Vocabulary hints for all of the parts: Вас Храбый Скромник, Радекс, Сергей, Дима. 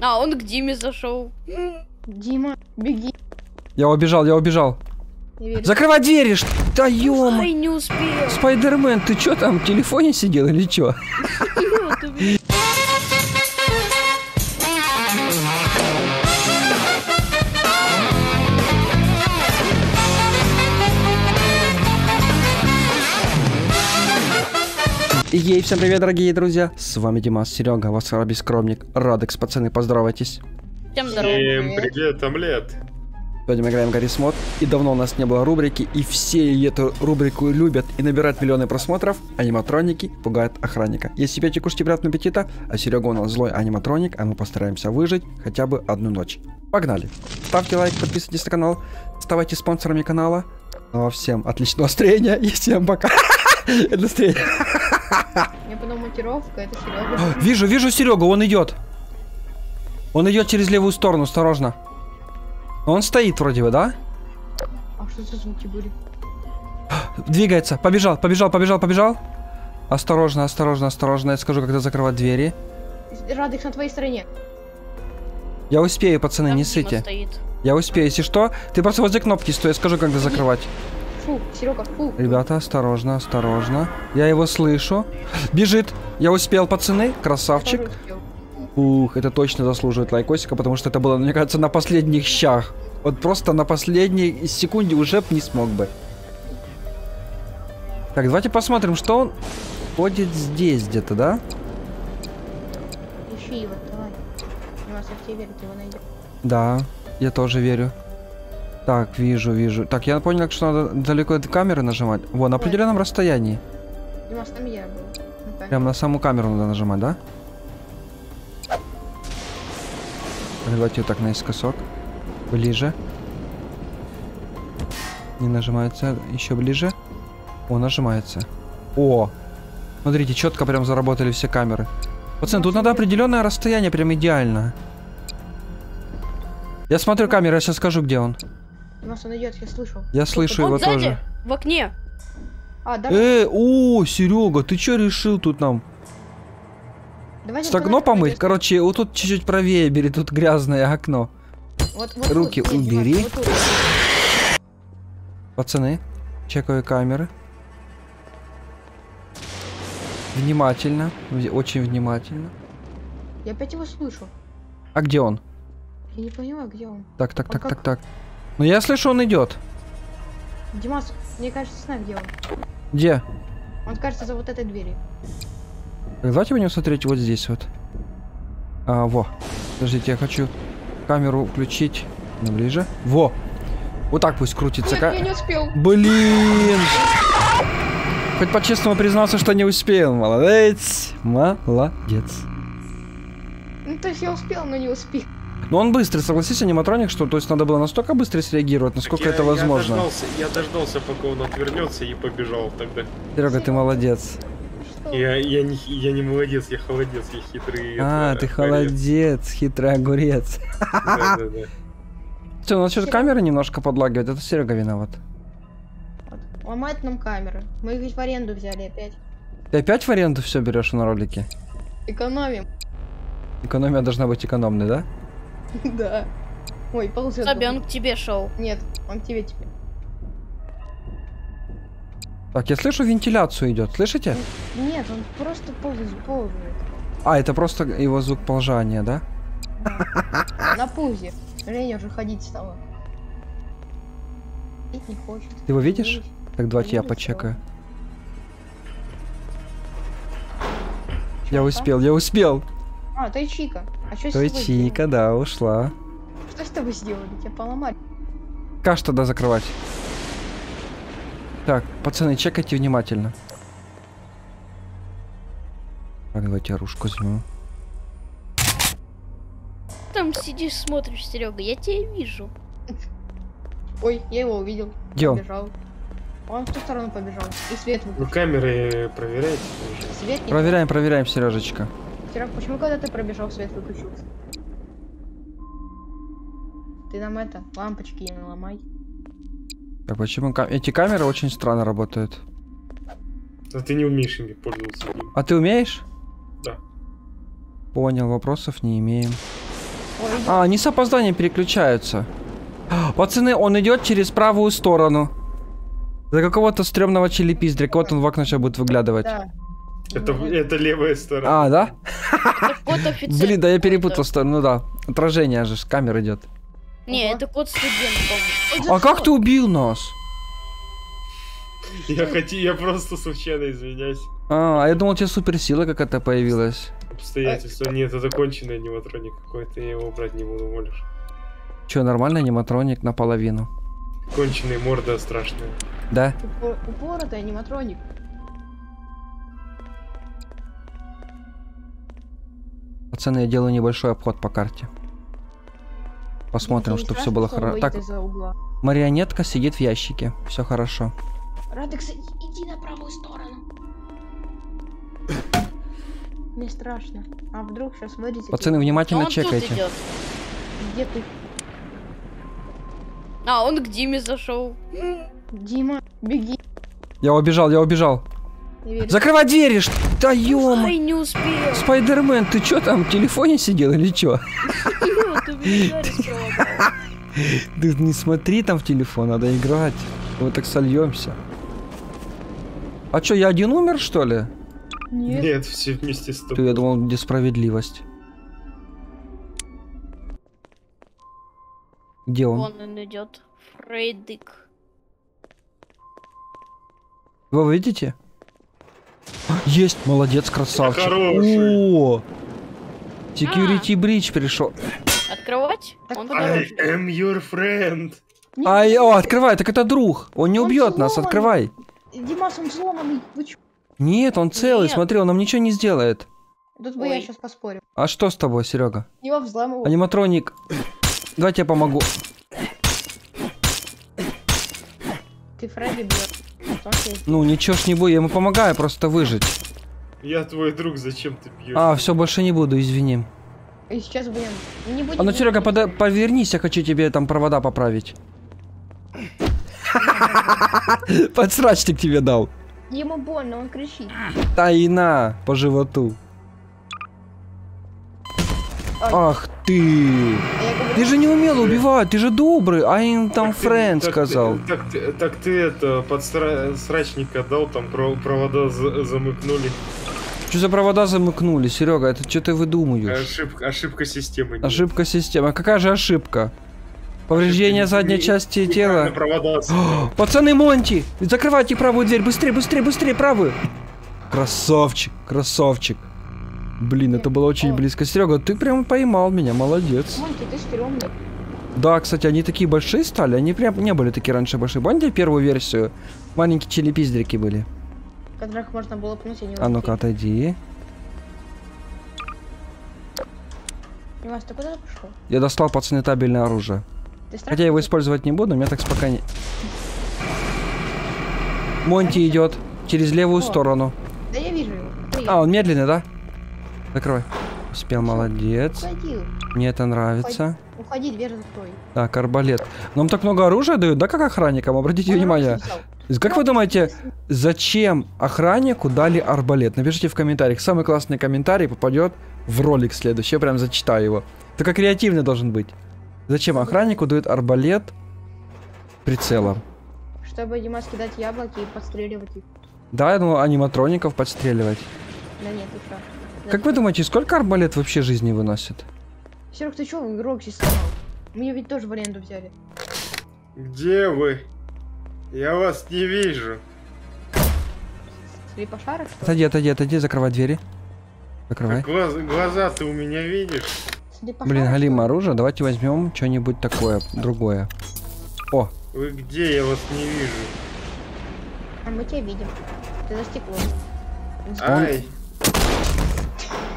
А, он к Диме зашел. Дима, беги. Я убежал, я убежал. Закрывай двери, что? Да ёма. Ай, не успел. Спайдермен, ты чё там, в телефоне сидел или чё? Ей, всем привет, дорогие друзья. С вами Дима, Серега, Вас Храбый Скромник, Радекс, пацаны, поздоровайтесь. Всем привет, омлет. Сегодня мы играем в Garry's Mod, и давно у нас не было рубрики, и все эту рубрику любят и набирают миллионы просмотров. Аниматроники пугают охранника. Если печи, кушайте, приятного аппетита, а Серега у нас злой аниматроник, а мы постараемся выжить хотя бы одну ночь. Погнали! Ставьте лайк, подписывайтесь на канал, ставайте спонсорами канала. Ну а всем отличного настроения, и всем пока! Это настроение! Мне потом монтировка, это Серега. Вижу, вижу Серегу, он идет. Он идет через левую сторону, осторожно. Он стоит вроде бы, да? А что за звуки были? Двигается, побежал, побежал, побежал, побежал. Осторожно, осторожно, осторожно. Я скажу, когда закрывать двери. Радекс на твоей стороне. Я успею, пацаны, там не сыте. Я успею, если что. Ты просто возле кнопки стой, я скажу, когда закрывать. Фу, Серега, фу. Ребята, осторожно, осторожно. Я его слышу. Бежит. Я успел, пацаны. Красавчик. Ух, это точно заслуживает лайкосика, потому что это было, мне кажется, на последних щах. Вот просто на последней секунде уже б не смог бы. Так, давайте посмотрим, что он ходит здесь где-то, да? Ищи его, давай. У нас все верят, его найдем. Да, я тоже верю. Так, вижу, вижу. Так, я понял, что надо далеко от камеры нажимать. Вон, на определенном расстоянии. Дима, там я был. Прям на саму камеру надо нажимать, да? Давайте вот так наискосок. Ближе. Не нажимается. Еще ближе. О, нажимается. О! Смотрите, четко прям заработали все камеры. Пацаны, тут надо определенное расстояние, прям идеально. Я смотрю камеру, я сейчас скажу, где он. У нас он идет, я слышу. Я слышу его тоже. В окне. О, Серега, ты что решил тут нам? Стокно помыть? Короче, вот тут чуть-чуть правее бери, тут грязное окно. Вот, руки вот, убери. Вот, пацаны, чекаю камеры. Внимательно, очень внимательно. Я опять его слышу. А где он? Я не понимаю, где он. Так, так, он так, как... так. Ну я слышу, он идет. Димас, мне кажется, знаю, где он. Где? Он, кажется, за вот этой дверью. Так, давайте будем смотреть вот здесь вот. А, во. Подождите, я хочу камеру включить. Ближе. Во. Вот так пусть крутится. Нет, я не успел. Блин. Хоть по-честному признался, что не успел. Молодец. Молодец. Ну, то есть я успел, но не успел. Но он быстрый, согласись, аниматроник, что то есть надо было настолько быстро среагировать, насколько это возможно. Я дождался, пока он отвернется, и побежал тогда. Серега, ты молодец. Я не молодец, я холодец, я хитрый. А, ты холодец, хитрый огурец. Да, да, да. Все, у нас сейчас камера немножко подлагивает, это Серега виноват. Ломает нам камеры. Мы их ведь в аренду взяли опять. Ты опять в аренду все берешь на ролике? Экономим. Экономия должна быть экономной, да? Да. Ой, ползет. Саби, он к тебе шел. Нет, он к тебе теперь. Так, я слышу, вентиляцию идет, слышите? Нет, он просто ползает. А, это просто его звук ползания, да? На пузе. Лень уже ходить стала. Ходить не хочет. Ты его видишь? Так, давайте я почекаю. Я успел, я успел. А, то и Чика. А что с тобой? То и Чика, да, ушла. Что с тобой сделали? Тебя поломали. Каш тогда закрывать. Так, пацаны, чекайте внимательно. Так, давайте оружку возьму. Там сидишь, смотришь, Серега, я тебя вижу. Ой, я его увидел. Где он? Побежал. Он в ту сторону побежал. И свет выключил. Вы камеры проверяете? Свет не проверяем, проверяем, Сережечка. Серега, почему когда ты пробежал, свет выключился? Ты нам это, лампочки не ломай. Так, почему эти камеры очень странно работают? А ты не умеешь ими пользоваться. А ты умеешь? Да. Понял, вопросов не имеем. А, они с опозданием переключаются. Пацаны, он идет через правую сторону. За какого-то стрёмного чили-пиздрика. Вот он в окно сейчас будет выглядывать. Да. Это левая сторона. А, да? Блин, да я перепутал сторону, ну да. Отражение же с камер идет. Не, это код студентов. А как ты убил нас? Я просто случайно, извиняюсь. А я думал, у тебя суперсила какая-то появилась. Обстоятельства. Нет, это конченый аниматроник какой-то, я его брать не буду, молишь. Че, нормальный аниматроник наполовину? Конченый, морда страшная. Да? Упоротый аниматроник. Пацаны, я делаю небольшой обход по карте. Посмотрим, чтобы все было хорошо. Так, марионетка сидит в ящике. Все хорошо. Радекс, иди на правую сторону. Не страшно. А вдруг сейчас выйдете? Пацаны, внимательно чекайте. Где ты? А, он к Диме зашел. Дима, беги. Я убежал, я убежал. Закрывай двери, что? Да ёма. Ай, не успел. Спайдермен, ты чё там в телефоне сидел или чё? Ты не смотри там в телефон, надо играть. Мы так сольемся. А чё, я один умер, что ли? Нет, все вместе с тобой. Я думал, где справедливость. Где он? Вон он идет. Фрейдик. Вы видите? Есть, молодец, красавчик. О, Security Breach пришел. Открывать? Он I am your friend. О, открывай, так это друг. Он не убьет нас, открывай. Димас, он сломанный. Нет, он целый, смотри, он нам ничего не сделает. Тут бы я сейчас поспорил. А что с тобой, Серега? Его взломал. Аниматроник. Давайте я помогу. Ты Фредди бьешь. Ну ничего ж не буду, я ему помогаю просто выжить. Я твой друг, зачем ты бьешь? А, все, больше не буду, извини. И сейчас будем. Не будем. А ну, Серега, повернись, я хочу тебе там провода поправить. Подсрачник тебе дал. Ему больно, он кричит. Тайна по животу. Ой. Ах ты! Ты же не умел убивать, ты же добрый. А им там френд сказал. Так ты это подсрачник отдал, там провода замыкнули. Что за провода замыкнули, Серега? Это что ты выдумываешь? Ошибка системы. Нет. Ошибка системы. Какая же ошибка? Повреждение задней части тела. Пацаны, Монти! Закрывайте правую дверь! Быстрее, быстрее, быстрее, правую! Красавчик, красавчик. Блин, это было очень близко. Серега, ты прям поймал меня, молодец. Монти, ты стрёмный. Да, кстати, они такие большие стали. Они прям не были такие раньше большие. Помните первую версию? Маленькие чили-пиздрики были. Которых можно было пнуть, я не могу. А ну-ка, отойди. Димас, ты куда пошел? Я достал, пацаны, табельное оружие. Хотя я его использовать не буду, у меня так пока не... Монти идет через левую сторону. Да я вижу его. А, он медленный, да? Закрывай. Успел, молодец. Мне это нравится. Уходи, дверь закрой. Так, арбалет. Нам так много оружия дают, да, как охранникам? Обратите внимание. Как вы думаете, зачем охраннику дали арбалет? Напишите в комментариях. Самый классный комментарий попадет в ролик следующий. Я прям зачитаю его. Только креативный должен быть. Зачем охраннику дают арбалет прицелом? Чтобы, Дима, скидать яблоки и подстреливать их. Да, я думал, аниматроников подстреливать. Да нет, еще. Да. Как вы думаете, сколько арбалет вообще жизни выносит? Серег, ты что, игрок чисто? Мне ведь тоже в аренду взяли. Где вы? Я вас не вижу. Три пошара, что ли? Отойди, закрывай двери. Закрывай. Глаза ты у меня видишь? Блин, галимое оружие, давайте возьмем что-нибудь такое, другое. О! Вы где? Я вас не вижу. А мы тебя видим. Ты за стеклом. Ай!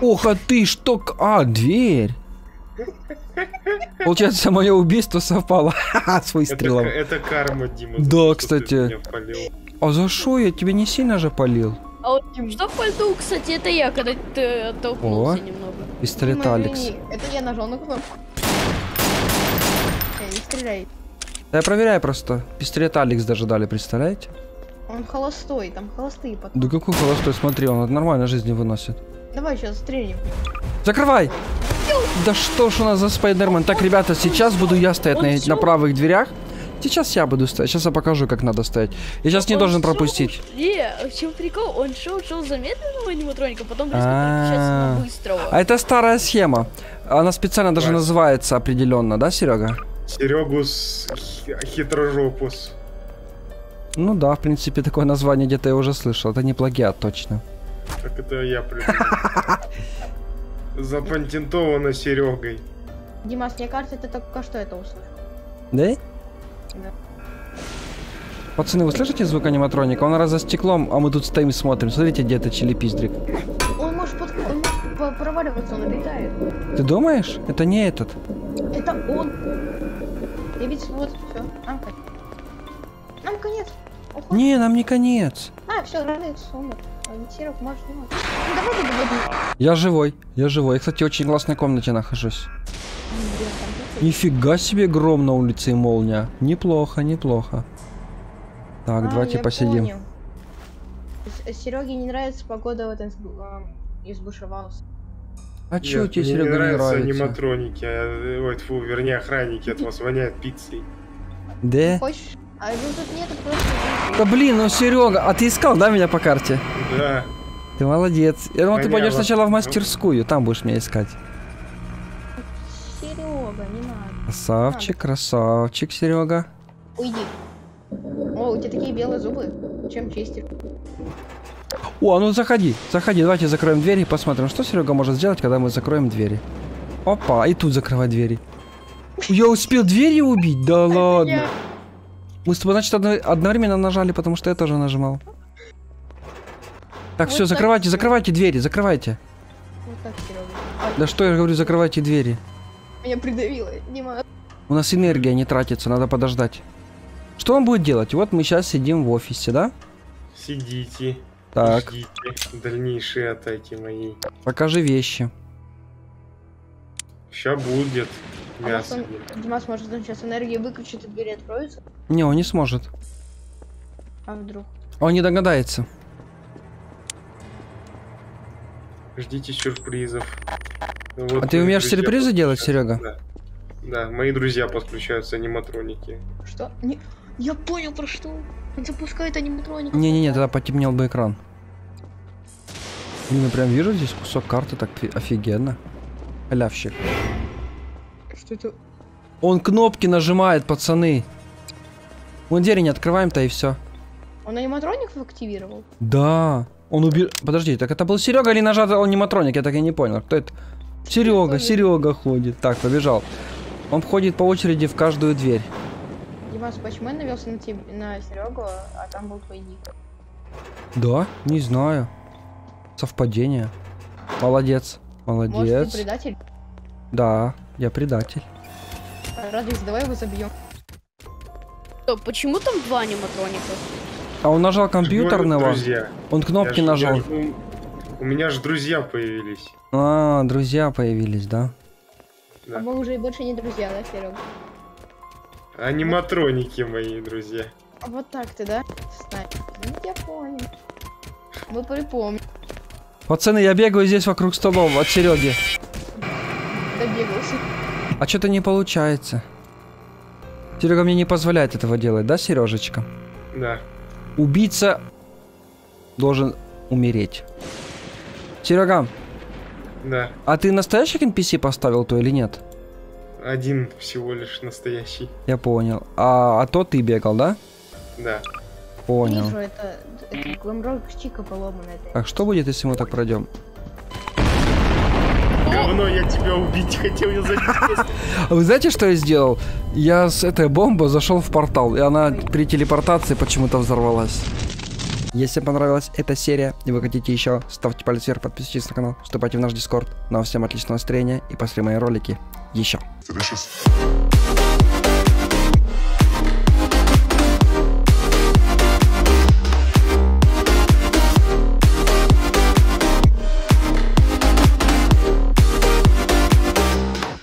Ох, а ты что? А, дверь! Получается, мое убийство совпало с выстрелом. Это карма, Дима. Да, кстати. А за что? Я тебя не сильно же палил. А вот, что в пальто, кстати, это я, когда ты оттолкнулся немного. Пистолет Алекс. Это я нажал на кнопку. Не стреляй. Да я проверяю просто. Пистолет Алекс даже дали, представляете? Он холостой, там холостые потом. Да какой холостой, смотри, он нормально жизни выносит. Давай сейчас стрельнем. Закрывай! Да что ж у нас за спайдермен? Так, ребята, сейчас буду я стоять на правых дверях. Сейчас я буду стоять. Сейчас я покажу, как надо стоять. Я сейчас не должен пропустить. Не, в чем прикол? Он шел за медленного аниматроника, потом резко быстрого. А это старая схема. Она специально даже называется определенно, да, Серега? Серегус хитрожопус. Ну да, в принципе, такое название где-то я уже слышал. Это не плагиат, точно. Так это я придумал. Запатентовано Серегой. Димас, мне кажется, ты только что это услышал. Да? Да. Пацаны, вы слышите звук аниматроника? Он раз за стеклом, а мы тут стоим и смотрим. Смотрите, где это челепиздрик. Он может проваливаться, он летает. Ты думаешь? Это не этот. Это он. И ведь вот, все. Нам конец. Уходит. Не, нам не конец. А, все, Радекс умер. Ориентировок может не может. Ну, давай добудем. Я живой, я живой. Я, кстати, в очень классной комнате нахожусь. Нифига себе, гром на улице и молния. Неплохо, неплохо. Так, давайте посидим. Сереге не нравится погода, вот он избушевался. А чё тебе, Серега, не нравится? Аниматроники, ой, тьфу, вернее, охранники от вас воняют пиццей. Да? Хочешь? А его тут нету, просто... Да блин, ну, Серега, а ты искал, да, меня по карте? Да. Ты молодец. Я думал, ты пойдешь сначала в мастерскую, там будешь меня искать. Красавчик, красавчик, Серега. Уйди. О, у тебя такие белые зубы. Чем чистишь? О, ну заходи, заходи. Давайте закроем двери и посмотрим, что Серега может сделать, когда мы закроем двери. Опа, и тут закрывать двери. Я успел двери убить? Да ладно. Мы с тобой, значит, одновременно нажали, потому что я тоже нажимал. Так, все, закрывайте, закрывайте двери, закрывайте. Да что я говорю, закрывайте двери. Меня придавило, Дима. У нас энергия не тратится, надо подождать. Что он будет делать? Вот мы сейчас сидим в офисе, да? Сидите. Так. Ждите дальнейшие атаки мои. Покажи вещи. Сейчас будет. Мясо. Дима сможет, он сейчас энергию выключит и двери откроются? Не, он не сможет. А вдруг? Он не догадается. Ждите сюрпризов. Вот, а ты умеешь сюрпризы делать, Серега? Да. Да, мои друзья подключаются, аниматроники. Что? Не... Я понял, про что. Он запускает аниматроники. Не-не-не, тогда потемнел бы экран. Ну, прям вижу здесь кусок карты, так офигенно. Халявщик. Что это? Он кнопки нажимает, пацаны. Вон дверь не открываем-то и все. Он аниматроников активировал? Да. Он убил... Подожди, так это был Серега или нажат аниматроник? Я так и не понял. Кто это? Серега, Серега ходит. Так, побежал. Он ходит по очереди в каждую дверь. Димас, почему я навелся на Серегу, а там был твой ник? Да, не знаю. Совпадение. Молодец, молодец. Может, ты предатель? Да, я предатель. Радекс, давай его забьем. Стоп, почему там два аниматроника? А он нажал компьютерного. Друзья. Он кнопки нажал. У меня же друзья появились. А, друзья появились, да? Да. А мы уже и больше не друзья, да, Серега? Аниматроники мои друзья. А вот так ты, да? Я понял. Мы припомним. Пацаны, я бегаю здесь вокруг столов от Сереги. Добегался. А что-то не получается. Серега мне не позволяет этого делать, да, Сережечка? Да. Убийца должен умереть. Серега. Да. А ты настоящих NPC поставил то или нет? Один всего лишь настоящий. Я понял. А то ты бегал, да? Да. Понял. Вижу, это гламрок чика поломанная. Так, что будет, если мы так пройдем? Говно, я тебя убить хотел, я за... А вы знаете, что я сделал? Я с этой бомбой зашел в портал, и она при телепортации почему-то взорвалась. Если понравилась эта серия и вы хотите еще, ставьте палец вверх, подписывайтесь на канал, вступайте в наш Discord. Ну а всем отличного настроения и пошли мои ролики еще.